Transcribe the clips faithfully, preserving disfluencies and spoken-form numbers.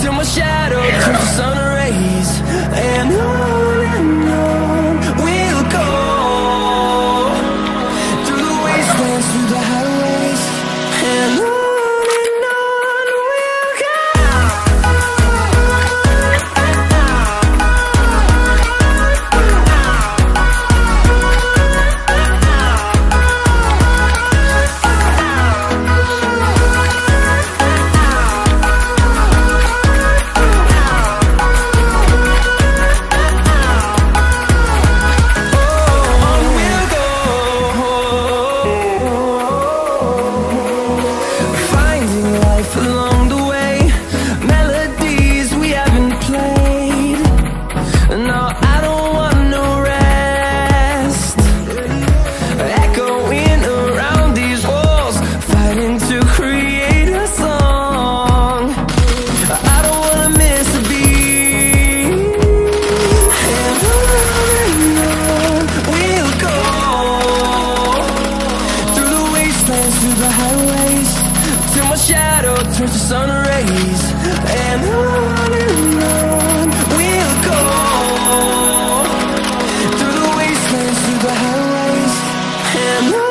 till my shadow turns to sun rays. And on and on we'll go, through the wastelands, through the highways, and on and on we'll go. Turns to sun rays, and on and on we'll go, through the wastelands, through the highways, and on. And we'll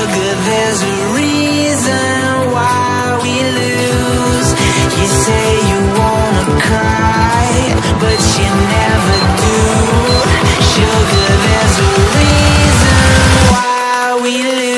good, there's a reason why we lose. You say you wanna cry, but you never do. Sugar, there's a reason why we lose.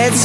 Let's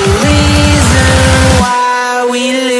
reason why we lose.